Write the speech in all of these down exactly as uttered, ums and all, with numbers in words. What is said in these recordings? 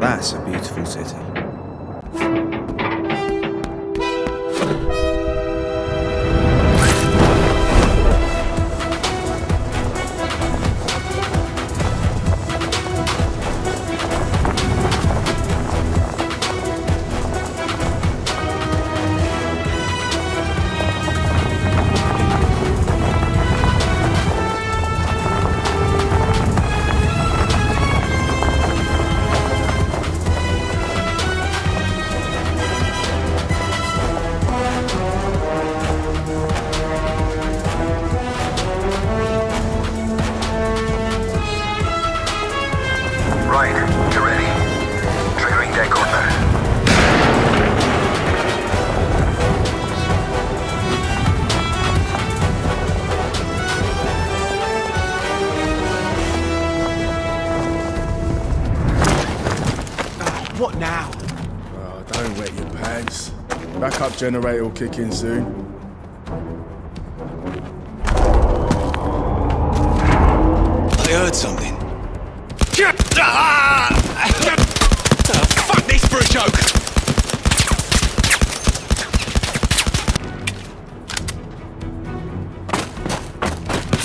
That's a beautiful city. What now? Oh, don't wet your pants. Backup generator will kick in soon. I heard something. Fuck this for a joke!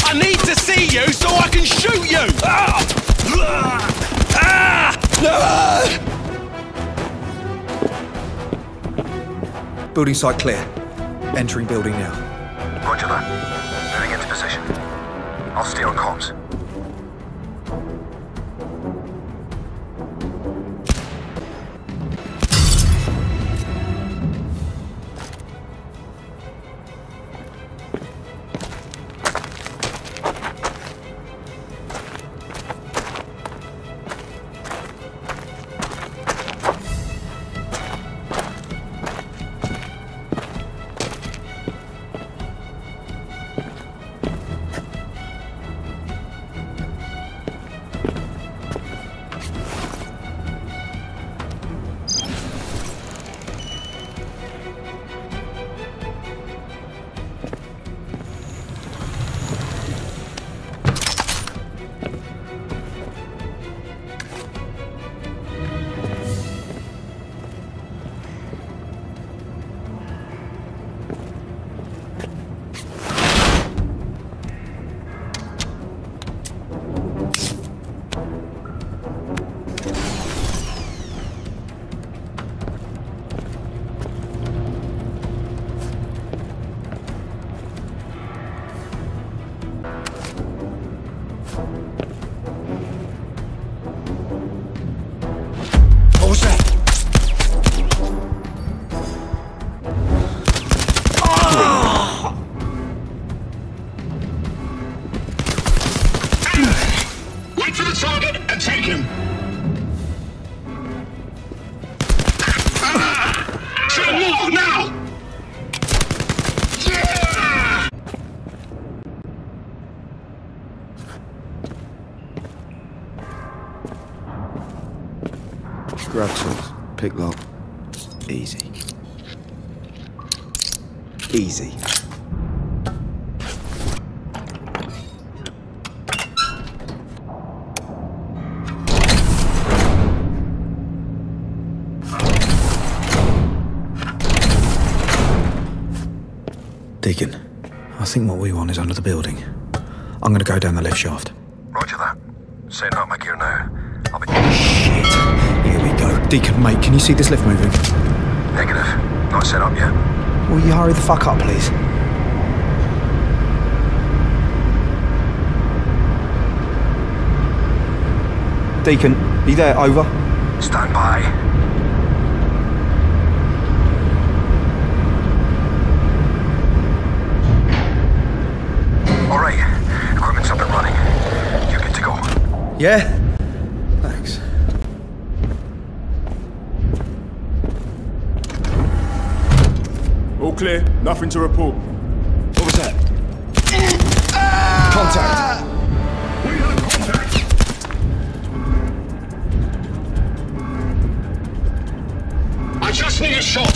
I need to see you so I can shoot you! Ah! No! Building site clear. Entering building now. Roger that. Moving into position. I'll stay on comms. Grab tools, pick lock, easy, easy. Deacon, I think what we want is under the building. I'm gonna go down the left shaft. Roger that. Setting up my gear now. I'll be... Shit. Here we go. Deacon, mate, can you see this lift moving? Negative. Not set up yet. Will you hurry the fuck up, please? Deacon, be there, over. Stand by. Alright, equipment's up and running. You're good to go. Yeah? Clear. Nothing to report. What was that? Contact. We have contact. I just need a shot.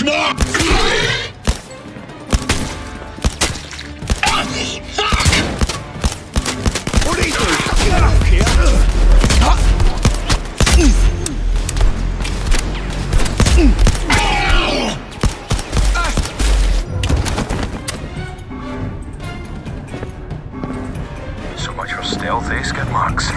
is more. Fuck! What is this? Get out of here! Ow! Ah. So much for stealth, eh, Skid Marks?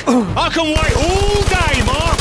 I can wait all day, Mark!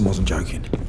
Wasn't joking.